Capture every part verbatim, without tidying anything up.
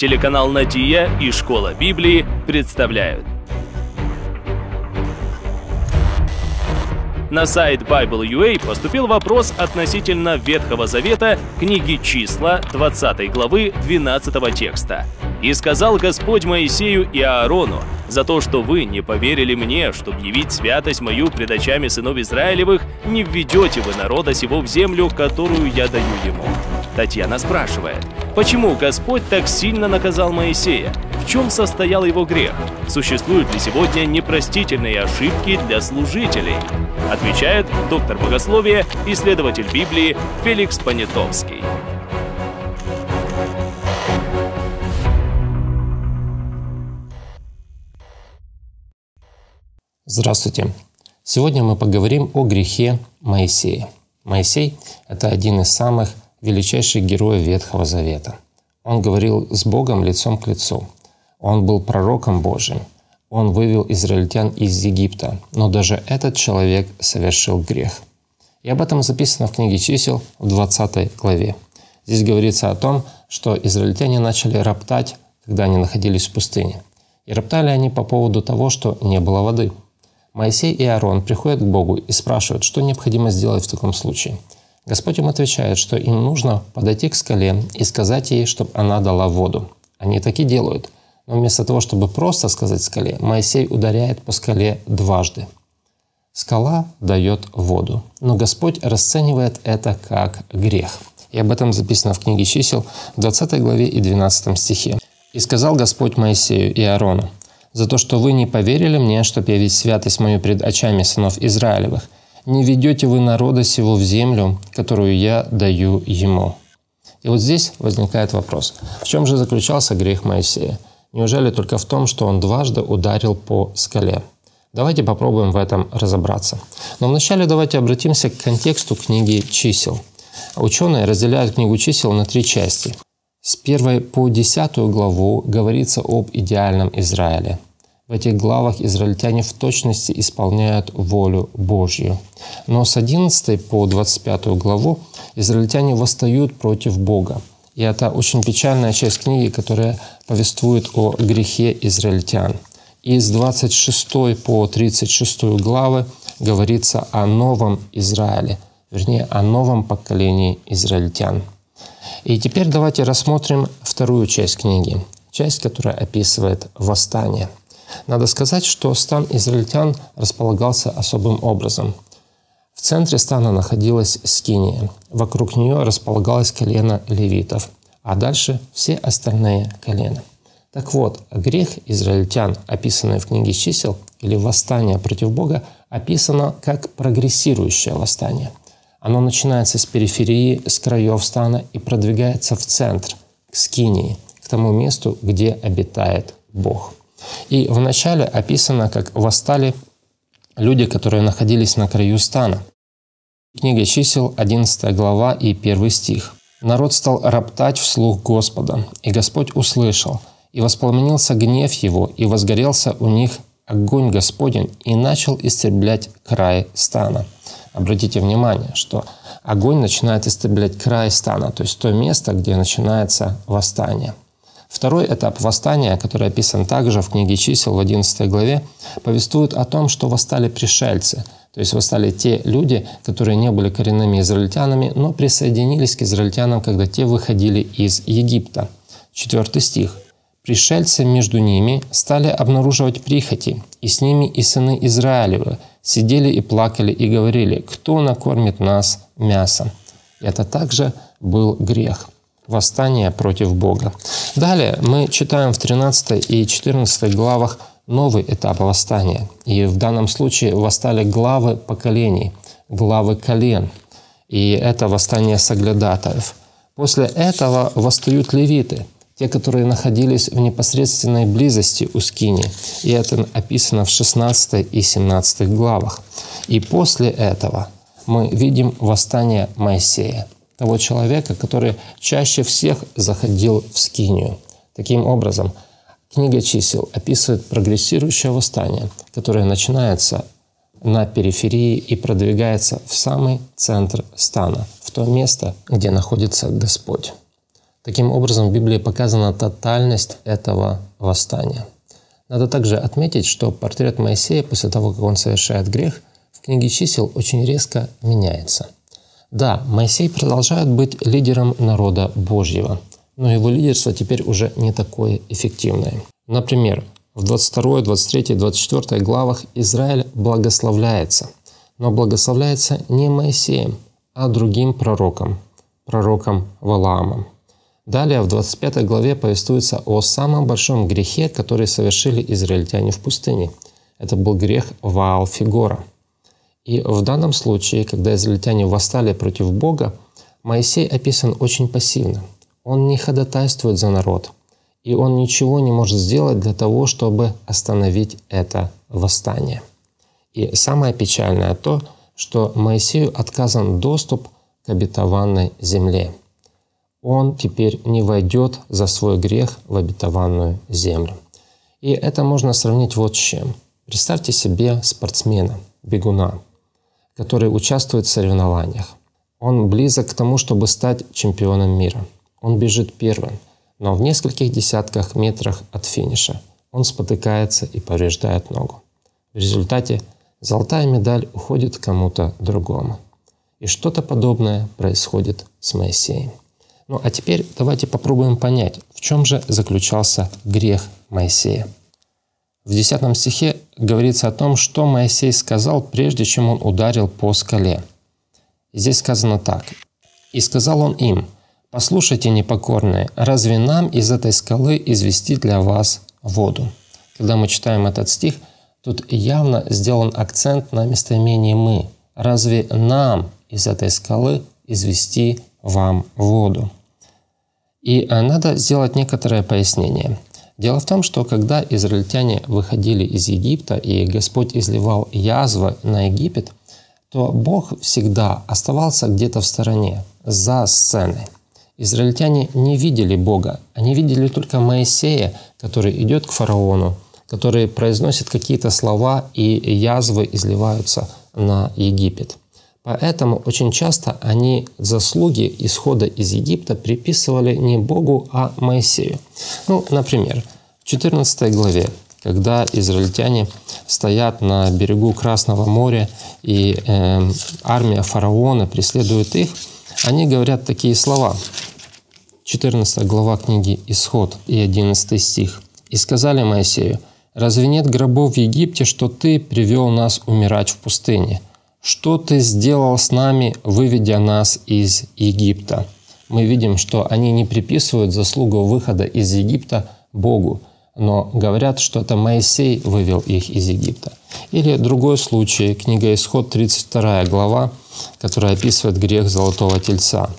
Телеканал «Надия» и «Школа Библии» представляют. На сайт Bible.ua поступил вопрос относительно Ветхого Завета, книги Числа, двадцатой главы, двенадцатого текста. «И сказал Господь Моисею и Аарону: за то, что вы не поверили мне, чтобы явить святость мою пред очами сынов Израилевых, не введете вы народа сего в землю, которую я даю ему». Татьяна спрашивает, почему Господь так сильно наказал Моисея? В чем состоял его грех? Существуют ли сегодня непростительные ошибки для служителей? Отвечает доктор богословия, исследователь Библии Феликс Понятовский. Здравствуйте! Сегодня мы поговорим о грехе Моисея. Моисей – это один из самых величайших героев Ветхого Завета. Он говорил с Богом лицом к лицу. Он был пророком Божьим. Он вывел израильтян из Египта. Но даже этот человек совершил грех. И об этом записано в книге Чисел в двадцатой главе. Здесь говорится о том, что израильтяне начали роптать, когда они находились в пустыне. И роптали они по поводу того, что не было воды. Моисей и Аарон приходят к Богу и спрашивают, что необходимо сделать в таком случае. Господь им отвечает, что им нужно подойти к скале и сказать ей, чтобы она дала воду. Они так и делают. Но вместо того, чтобы просто сказать скале, Моисей ударяет по скале дважды. Скала дает воду. Но Господь расценивает это как грех. И об этом записано в книге Чисел в двадцатой главе и двенадцатом стихе. «И сказал Господь Моисею и Аарону: за то, что вы не поверили мне, чтоб явить святость мою пред очами сынов Израилевых, не ведете вы народа сего в землю, которую я даю ему». И вот здесь возникает вопрос, в чем же заключался грех Моисея? Неужели только в том, что он дважды ударил по скале? Давайте попробуем в этом разобраться. Но вначале давайте обратимся к контексту книги Чисел. Ученые разделяют книгу Чисел на три части. С первой по десятую главу говорится об идеальном Израиле. В этих главах израильтяне в точности исполняют волю Божью. Но с одиннадцатой по двадцать пятую главу израильтяне восстают против Бога. И это очень печальная часть книги, которая повествует о грехе израильтян. И с двадцать шестой по тридцать шестую главы говорится о новом Израиле, вернее, о новом поколении израильтян. И теперь давайте рассмотрим вторую часть книги, часть, которая описывает восстание. Надо сказать, что стан израильтян располагался особым образом. В центре стана находилась скиния, вокруг нее располагалось колено левитов, а дальше все остальные колена. Так вот, грех израильтян, описанный в книге Чисел, или восстание против Бога, описано как прогрессирующее восстание. Оно начинается с периферии, с краев стана и продвигается в центр, к скинии, к тому месту, где обитает Бог. И вначале описано, как восстали люди, которые находились на краю стана. Книга Чисел, одиннадцатая глава и первый стих. «Народ стал роптать вслух Господа, и Господь услышал, и воспламенился гнев его, и возгорелся у них огонь Господень, и начал истреблять край стана». Обратите внимание, что огонь начинает истреблять край стана, то есть то место, где начинается восстание. Второй этап восстания, который описан также в книге Чисел в одиннадцатой главе, повествует о том, что восстали пришельцы, то есть восстали те люди, которые не были коренными израильтянами, но присоединились к израильтянам, когда те выходили из Египта. Четвертый стих. «Пришельцы между ними стали обнаруживать прихоти, и с ними и сыны Израилевы сидели и плакали и говорили: кто накормит нас мясом?» Это также был грех. Восстание против Бога. Далее мы читаем в тринадцатой и четырнадцатой главах новый этап восстания. И в данном случае восстали главы поколений, главы колен. И это восстание соглядатаев. После этого восстают левиты, те, которые находились в непосредственной близости у скинии. И это описано в шестнадцатой и семнадцатой главах. И после этого мы видим восстание Моисея, того человека, который чаще всех заходил в скинию. Таким образом, книга Чисел описывает прогрессирующее восстание, которое начинается на периферии и продвигается в самый центр стана, в то место, где находится Господь. Таким образом, в Библии показана тотальность этого восстания. Надо также отметить, что портрет Моисея после того, как он совершает грех, в книге чисел очень резко меняется. Да, Моисей продолжает быть лидером народа Божьего, но его лидерство теперь уже не такое эффективное. Например, в двадцать второй, двадцать третьей, двадцать четвёртой главах Израиль благословляется, но благословляется не Моисеем, а другим пророком, пророком Валаамом. Далее в двадцать пятой главе повествуется о самом большом грехе, который совершили израильтяне в пустыне. Это был грех Ваал-Фегора. И в данном случае, когда израильтяне восстали против Бога, Моисей описан очень пассивно. Он не ходатайствует за народ. И он ничего не может сделать для того, чтобы остановить это восстание. И самое печальное то, что Моисею отказан доступ к обетованной земле. Он теперь не войдет за свой грех в обетованную землю. И это можно сравнить вот с чем. Представьте себе спортсмена, бегуна, который участвует в соревнованиях. Он близок к тому, чтобы стать чемпионом мира. Он бежит первым. Но в нескольких десятках метрах от финиша он спотыкается и повреждает ногу. В результате золотая медаль уходит кому-то другому. И что-то подобное происходит с Моисеем. Ну а теперь давайте попробуем понять, в чем же заключался грех Моисея. В десятом стихе говорится о том, что Моисей сказал, прежде чем он ударил по скале. Здесь сказано так. «И сказал он им: послушайте, непокорные, разве нам из этой скалы извести для вас воду?» Когда мы читаем этот стих, тут явно сделан акцент на местоимении «мы». «Разве нам из этой скалы извести вам воду?» И надо сделать некоторое пояснение. Дело в том, что когда израильтяне выходили из Египта и Господь изливал язвы на Египет, то Бог всегда оставался где-то в стороне, за сценой. Израильтяне не видели Бога, они видели только Моисея, который идет к фараону, который произносит какие-то слова, и язвы изливаются на Египет. Поэтому очень часто они заслуги исхода из Египта приписывали не Богу, а Моисею. Ну, например, в четырнадцатой главе, когда израильтяне стоят на берегу Красного моря, и э, армия фараона преследует их, они говорят такие слова. четырнадцатая глава книги «Исход» и одиннадцатый стих. «И сказали Моисею: разве нет гробов в Египте, что ты привел нас умирать в пустыне? Что ты сделал с нами, выведя нас из Египта?» Мы видим, что они не приписывают заслугу выхода из Египта Богу, но говорят, что это Моисей вывел их из Египта. Или другой случай, книга «Исход», тридцать вторая глава, которая описывает грех золотого тельца.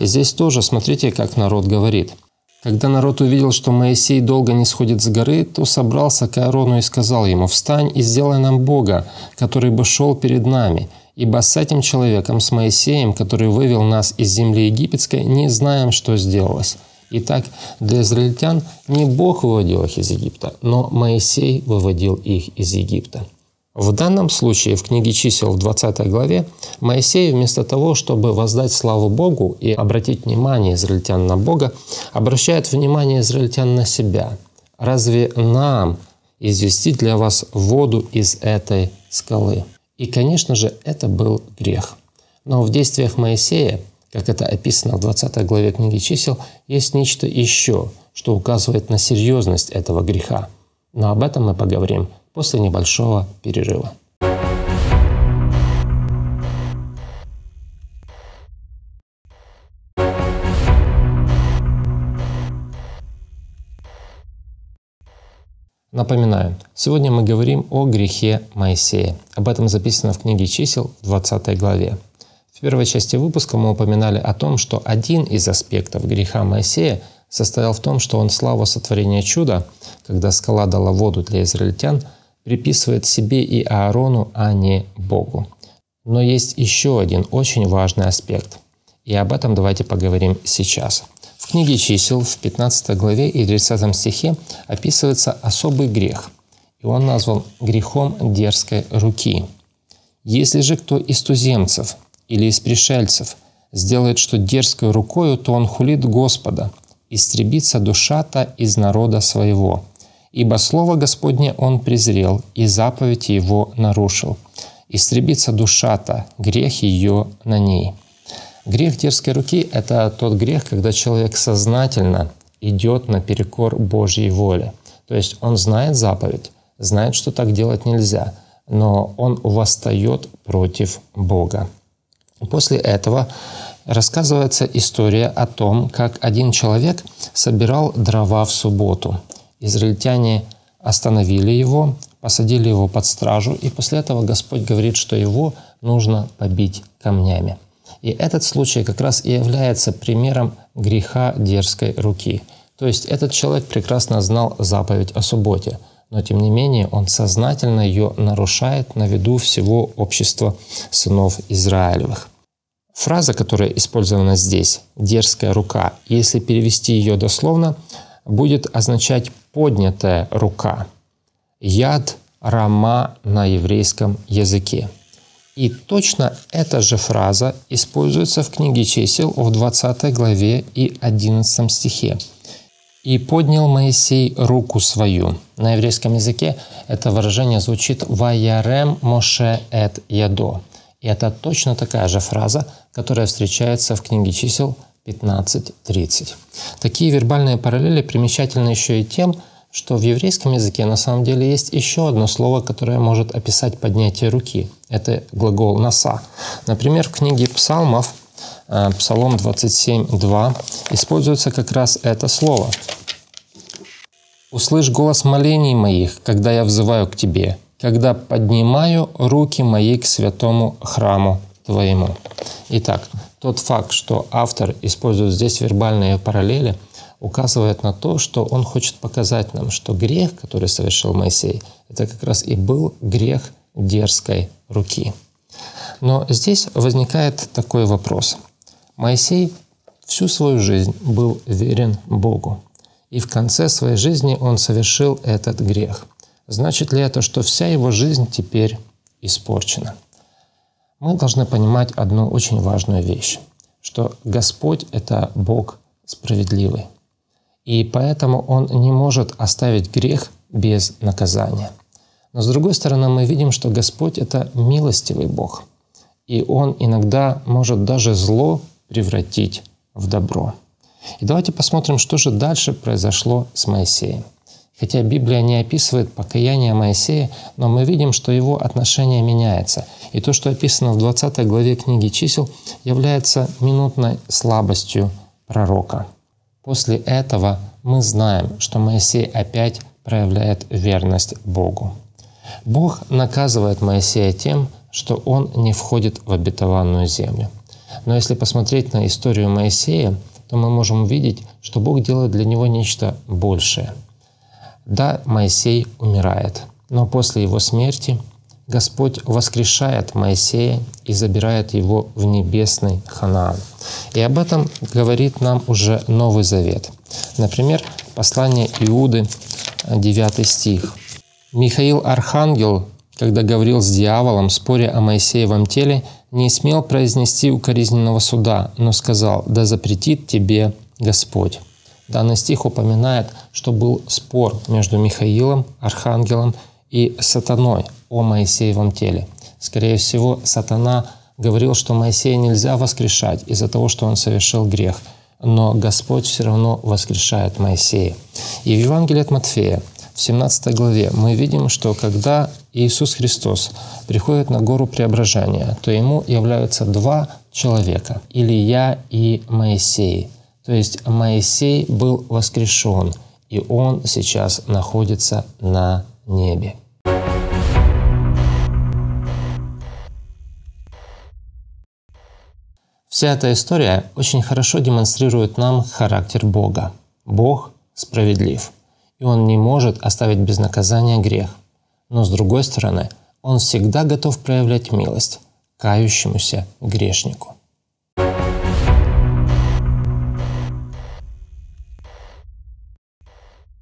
И здесь тоже смотрите, как народ говорит. «Когда народ увидел, что Моисей долго не сходит с горы, то собрался к Аарону и сказал ему: встань и сделай нам Бога, который бы шел перед нами, ибо с этим человеком, с Моисеем, который вывел нас из земли египетской, не знаем, что сделалось». Итак, для израильтян не Бог выводил их из Египта, но Моисей выводил их из Египта. В данном случае в книге чисел в двадцатой главе Моисей вместо того, чтобы воздать славу Богу и обратить внимание израильтян на Бога, обращает внимание израильтян на себя. «Разве нам извести для вас воду из этой скалы?» И, конечно же, это был грех. Но в действиях Моисея, как это описано в двадцатой главе книги чисел, есть нечто еще, что указывает на серьезность этого греха. Но об этом мы поговорим после небольшого перерыва. Напоминаю, сегодня мы говорим о грехе Моисея. Об этом записано в книге чисел в двадцатой главе. В первой части выпуска мы упоминали о том, что один из аспектов греха Моисея состоял в том, что он славу сотворения чуда, когда скала дала воду для израильтян, приписывает себе и Аарону, а не Богу. Но есть еще один очень важный аспект, и об этом давайте поговорим сейчас. В книге чисел в пятнадцатой главе и тридцатом стихе описывается особый грех, и он назван грехом дерзкой руки. «Если же кто из туземцев или из пришельцев сделает что дерзкой рукою, то он хулит Господа, истребится душа-то из народа своего. Ибо слово Господне он презрел, и заповедь его нарушил. Истребится душа-то, грех ее на ней». Грех дерзкой руки – это тот грех, когда человек сознательно идет наперекор Божьей воле. То есть он знает заповедь, знает, что так делать нельзя, но он восстает против Бога. После этого рассказывается история о том, как один человек собирал дрова в субботу. Израильтяне остановили его, посадили его под стражу, и после этого Господь говорит, что его нужно побить камнями. И этот случай как раз и является примером греха дерзкой руки. То есть этот человек прекрасно знал заповедь о субботе, но тем не менее он сознательно ее нарушает на виду всего общества сынов Израилевых. Фраза, которая использована здесь, «дерзкая рука», если перевести ее дословно, будет означать «поднятая рука», «яд рама» на еврейском языке. И точно эта же фраза используется в книге Чисел в двадцатой главе и одиннадцатом стихе. «И поднял Моисей руку свою». На еврейском языке это выражение звучит «Ваярем Моше эт Ядо». И это точно такая же фраза, которая встречается в книге Чисел пятнадцать тридцать. Такие вербальные параллели примечательны еще и тем, что в еврейском языке на самом деле есть еще одно слово, которое может описать поднятие руки. Это глагол «наса». Например, в книге Псалмов, Псалом двадцать семь, два, используется как раз это слово. «Услышь голос молений моих, когда я взываю к тебе, когда поднимаю руки мои к святому храму твоему». Итак, тот факт, что автор использует здесь вербальные параллели, указывает на то, что он хочет показать нам, что грех, который совершил Моисей, это как раз и был грех дерзкой руки. Но здесь возникает такой вопрос. Моисей всю свою жизнь был верен Богу, и в конце своей жизни он совершил этот грех. Значит ли это, что вся его жизнь теперь испорчена? Мы должны понимать одну очень важную вещь, что Господь — это Бог справедливый. И поэтому он не может оставить грех без наказания. Но с другой стороны, мы видим, что Господь — это милостивый Бог. И он иногда может даже зло превратить в добро. И давайте посмотрим, что же дальше произошло с Моисеем. Хотя Библия не описывает покаяние Моисея, но мы видим, что его отношение меняется. И то, что описано в двадцатой главе книги Чисел, является минутной слабостью пророка. После этого мы знаем, что Моисей опять проявляет верность Богу. Бог наказывает Моисея тем, что он не входит в обетованную землю. Но если посмотреть на историю Моисея, то мы можем увидеть, что Бог делает для него нечто большее. Да, Моисей умирает, но после его смерти Господь воскрешает Моисея и забирает его в небесный Ханаан. И об этом говорит нам уже Новый Завет. Например, послание Иуды, девятый стих. «Михаил Архангел, когда говорил с дьяволом, споря о Моисеевом теле, не смел произнести укоризненного суда, но сказал: да запретит тебе Господь». Данный стих упоминает, что был спор между Михаилом, Архангелом и Сатаной о Моисеевом теле. Скорее всего, Сатана говорил, что Моисея нельзя воскрешать из-за того, что он совершил грех. Но Господь все равно воскрешает Моисея. И в Евангелии от Матфея, в семнадцатой главе, мы видим, что когда Иисус Христос приходит на гору Преображения, то Ему являются два человека – Илия и Моисей. То есть Моисей был воскрешен, и он сейчас находится на небе. Вся эта история очень хорошо демонстрирует нам характер Бога. Бог справедлив, и Он не может оставить без наказания грех. Но с другой стороны, Он всегда готов проявлять милость кающемуся грешнику.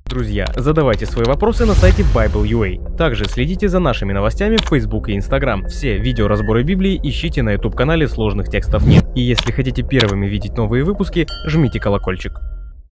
Друзья, задавайте свои вопросы на сайте Bible.ua. Также следите за нашими новостями в Facebook и Instagram. Все видеоразборы Библии ищите на YouTube-канале «Сложных текстов нет». И если хотите первыми видеть новые выпуски, жмите колокольчик.